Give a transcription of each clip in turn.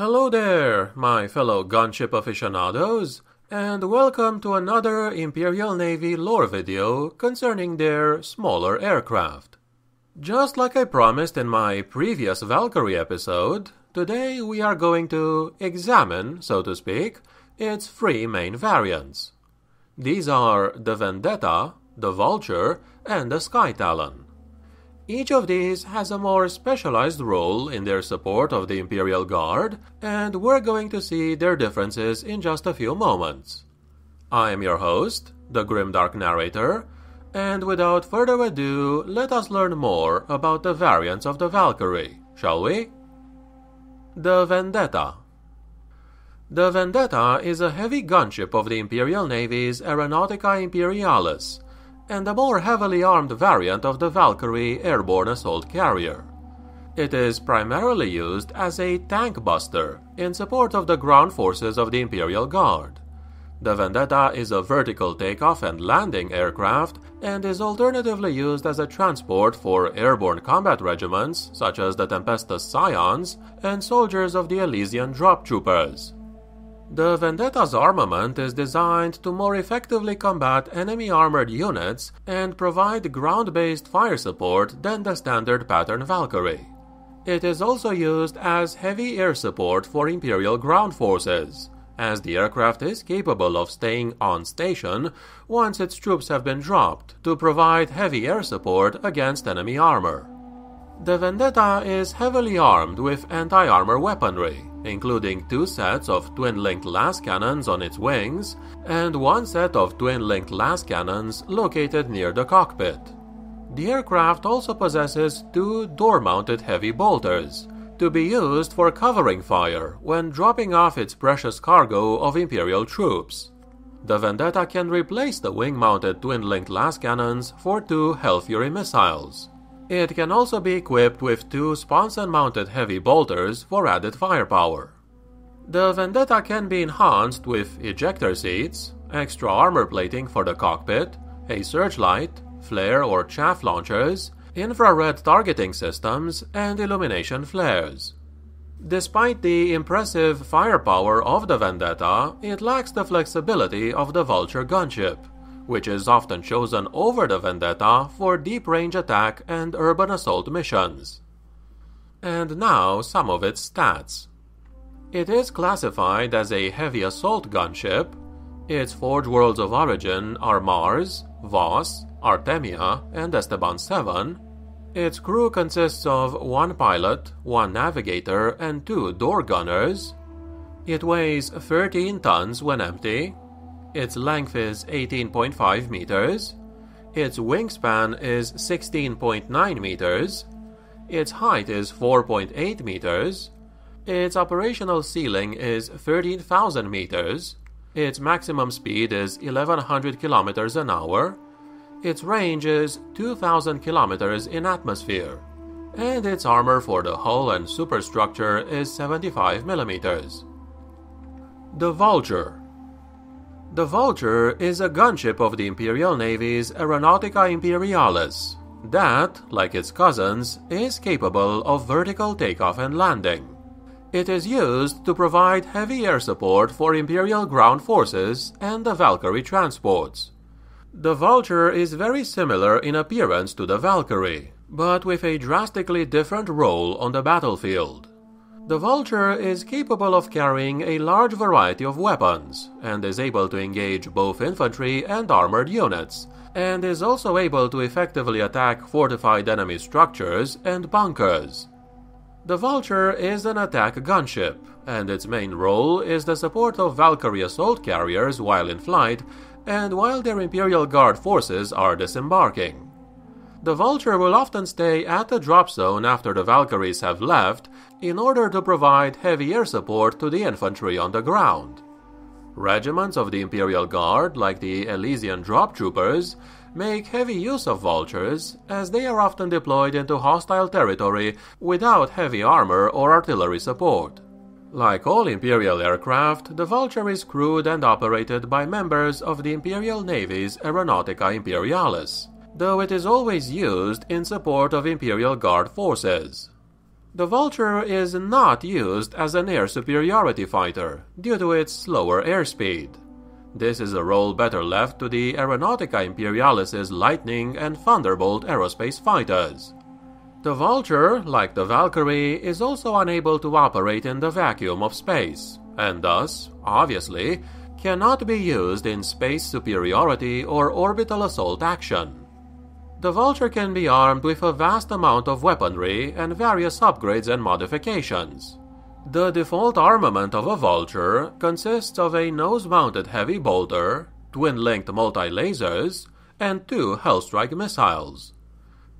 Hello there, my fellow gunship aficionados, and welcome to another Imperial Navy lore video concerning their smaller aircraft. Just like I promised in my previous Valkyrie episode, today we are going to examine, so to speak, its three main variants. These are the Vendetta, the Vulture, and the Sky Talon. Each of these has a more specialized role in their support of the Imperial Guard, and we're going to see their differences in just a few moments. I am your host, the Grimdark Narrator, and without further ado, let us learn more about the variants of the Valkyrie, shall we? The Vendetta. The Vendetta is a heavy gunship of the Imperial Navy's Aeronautica Imperialis, and a more heavily armed variant of the Valkyrie airborne assault carrier. It is primarily used as a tank buster in support of the ground forces of the Imperial Guard. The Vendetta is a vertical takeoff and landing aircraft and is alternatively used as a transport for airborne combat regiments such as the Tempestus Scions and soldiers of the Elysian Drop Troopers. The Vendetta's armament is designed to more effectively combat enemy armored units and provide ground-based fire support than the standard pattern Valkyrie. It is also used as heavy air support for Imperial ground forces, as the aircraft is capable of staying on station once its troops have been dropped to provide heavy air support against enemy armor. The Vendetta is heavily armed with anti-armor weaponry, including two sets of twin-linked las cannons on its wings and one set of twin-linked las cannons located near the cockpit. The aircraft also possesses two door-mounted heavy bolters, to be used for covering fire when dropping off its precious cargo of Imperial troops. The Vendetta can replace the wing-mounted twin-linked las cannons for two Hellfury missiles. It can also be equipped with two sponson-mounted heavy bolters for added firepower. The Vendetta can be enhanced with ejector seats, extra armor plating for the cockpit, a searchlight, flare or chaff launchers, infrared targeting systems, and illumination flares. Despite the impressive firepower of the Vendetta, it lacks the flexibility of the Vulture gunship, which is often chosen over the Vendetta for deep-range attack and urban assault missions. And now some of its stats. It is classified as a heavy assault gunship. Its forge worlds of origin are Mars, Voss, Artemia, and Esteban VII. Its crew consists of one pilot, one navigator, and two door gunners. It weighs 13 tons when empty. Its length is 18.5 meters, its wingspan is 16.9 meters, its height is 4.8 meters, its operational ceiling is 13,000 meters, its maximum speed is 1100 kilometers an hour, its range is 2000 kilometers in atmosphere, and its armor for the hull and superstructure is 75 millimeters. The Vulture. The Vulture is a gunship of the Imperial Navy's Aeronautica Imperialis that, like its cousins, is capable of vertical takeoff and landing. It is used to provide heavy air support for Imperial ground forces and the Valkyrie transports. The Vulture is very similar in appearance to the Valkyrie, but with a drastically different role on the battlefield. The Vulture is capable of carrying a large variety of weapons, and is able to engage both infantry and armored units, and is also able to effectively attack fortified enemy structures and bunkers. The Vulture is an attack gunship, and its main role is the support of Valkyrie assault carriers while in flight and while their Imperial Guard forces are disembarking. The Vulture will often stay at the drop zone after the Valkyries have left in order to provide heavy air support to the infantry on the ground. Regiments of the Imperial Guard, like the Elysian Drop Troopers, make heavy use of Vultures as they are often deployed into hostile territory without heavy armor or artillery support. Like all Imperial aircraft, the Vulture is crewed and operated by members of the Imperial Navy's Aeronautica Imperialis, though it is always used in support of Imperial Guard forces. The Vulture is not used as an air superiority fighter, due to its slower airspeed. This is a role better left to the Aeronautica Imperialis's Lightning and Thunderbolt aerospace fighters. The Vulture, like the Valkyrie, is also unable to operate in the vacuum of space, and thus, obviously, cannot be used in space superiority or orbital assault action. The Vulture can be armed with a vast amount of weaponry and various upgrades and modifications. The default armament of a Vulture consists of a nose-mounted heavy bolter, twin-linked multi-lasers, and 2 Hellstrike missiles.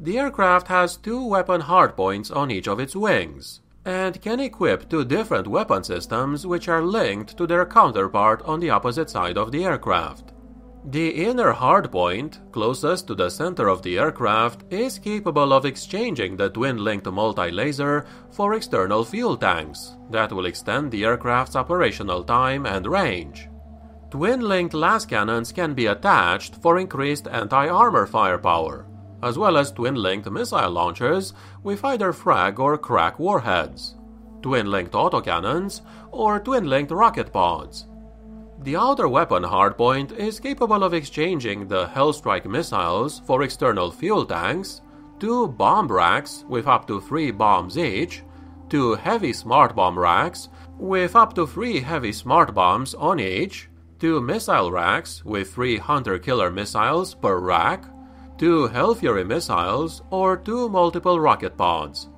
The aircraft has 2 weapon hardpoints on each of its wings, and can equip 2 different weapon systems which are linked to their counterpart on the opposite side of the aircraft. The inner hardpoint, closest to the center of the aircraft, is capable of exchanging the twin-linked multi-laser for external fuel tanks that will extend the aircraft's operational time and range. Twin-linked las cannons can be attached for increased anti-armor firepower, as well as twin-linked missile launchers with either frag or crack warheads, twin-linked autocannons, or twin-linked rocket pods. The outer weapon hardpoint is capable of exchanging the Hellstrike missiles for external fuel tanks, 2 bomb racks with up to 3 bombs each, 2 heavy smart bomb racks with up to 3 heavy smart bombs on each, 2 missile racks with 3 hunter-killer missiles per rack, 2 Hellfury missiles, or 2 multiple rocket pods.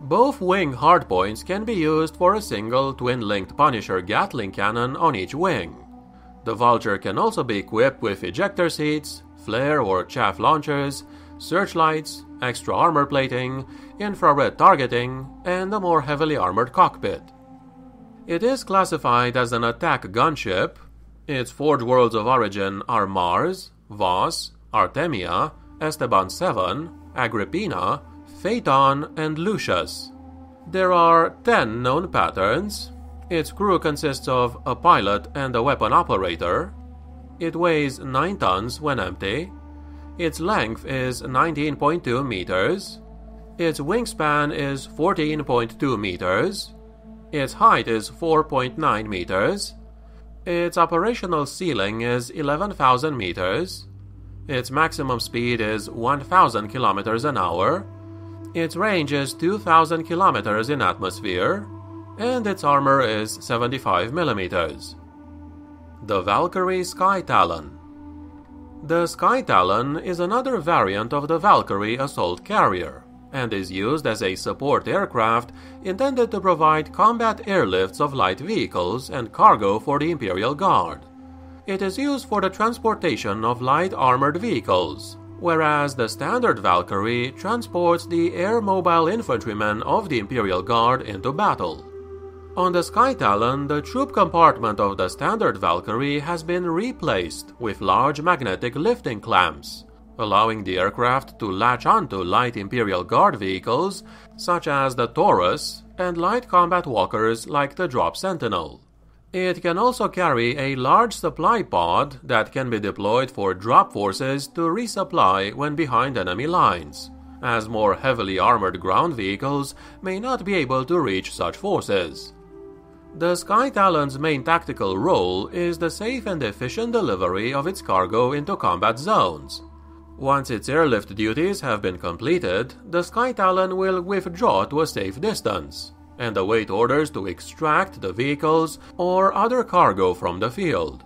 Both wing hardpoints can be used for a single twin-linked Punisher Gatling cannon on each wing. The Vulture can also be equipped with ejector seats, flare or chaff launchers, searchlights, extra armor plating, infrared targeting, and a more heavily armored cockpit. It is classified as an attack gunship. Its forge worlds of origin are Mars, Voss, Artemia, Esteban VII, Agrippina, Phaeton, and Lucius. There are 10 known patterns. Its crew consists of a pilot and a weapon operator. It weighs 9 tons when empty. Its length is 19.2 meters. Its wingspan is 14.2 meters. Its height is 4.9 meters. Its operational ceiling is 11,000 meters. Its maximum speed is 1,000 kilometers an hour. Its range is 2,000 kilometers in atmosphere, and its armor is 75 millimeters. The Valkyrie Sky Talon. The Sky Talon is another variant of the Valkyrie assault carrier, and is used as a support aircraft intended to provide combat airlifts of light vehicles and cargo for the Imperial Guard. It is used for the transportation of light armored vehicles, whereas the standard Valkyrie transports the air-mobile infantrymen of the Imperial Guard into battle. On the Sky Talon, the troop compartment of the standard Valkyrie has been replaced with large magnetic lifting clamps, allowing the aircraft to latch onto light Imperial Guard vehicles such as the Taurus and light combat walkers like the Drop Sentinel. It can also carry a large supply pod that can be deployed for drop forces to resupply when behind enemy lines, as more heavily armored ground vehicles may not be able to reach such forces. The Sky Talon's main tactical role is the safe and efficient delivery of its cargo into combat zones. Once its airlift duties have been completed, the Sky Talon will withdraw to a safe distance and await orders to extract the vehicles or other cargo from the field.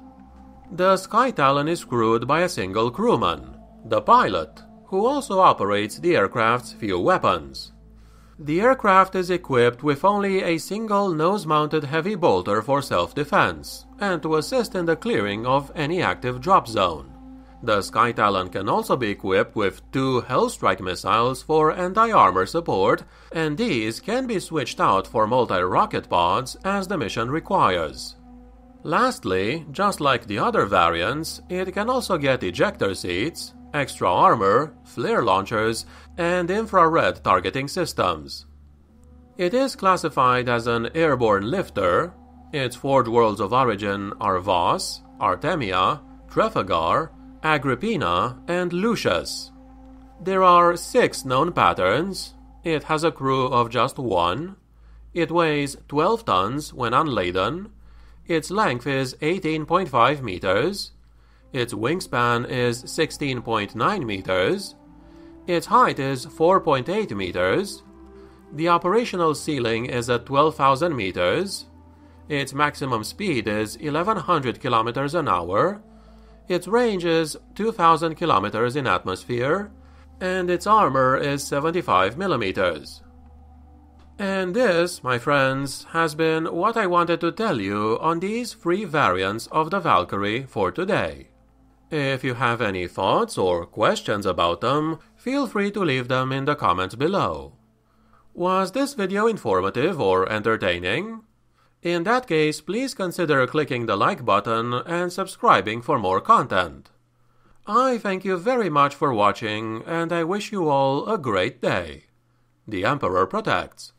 The Sky Talon is crewed by a single crewman, the pilot, who also operates the aircraft's few weapons. The aircraft is equipped with only a single nose-mounted heavy bolter for self-defense, and to assist in the clearing of any active drop zone. The Sky Talon can also be equipped with 2 Hellstrike missiles for anti-armor support, and these can be switched out for multi-rocket pods as the mission requires. Lastly, just like the other variants, it can also get ejector seats, extra armor, flare launchers, and infrared targeting systems. It is classified as an airborne lifter. Its forge worlds of origin are Voss, Artemia, Trephagar, Agrippina, and Lucius. There are 6 known patterns. It has a crew of just one. It weighs 12 tons when unladen. Its length is 18.5 meters. Its wingspan is 16.9 meters. Its height is 4.8 meters. The operational ceiling is at 12,000 meters. Its maximum speed is 1100 kilometers an hour. Its range is 2000 kilometers in atmosphere, and its armor is 75 millimeters. And this, my friends, has been what I wanted to tell you on these three variants of the Valkyrie for today. If you have any thoughts or questions about them, feel free to leave them in the comments below. Was this video informative or entertaining? In that case, please consider clicking the like button and subscribing for more content. I thank you very much for watching, and I wish you all a great day. The Emperor protects.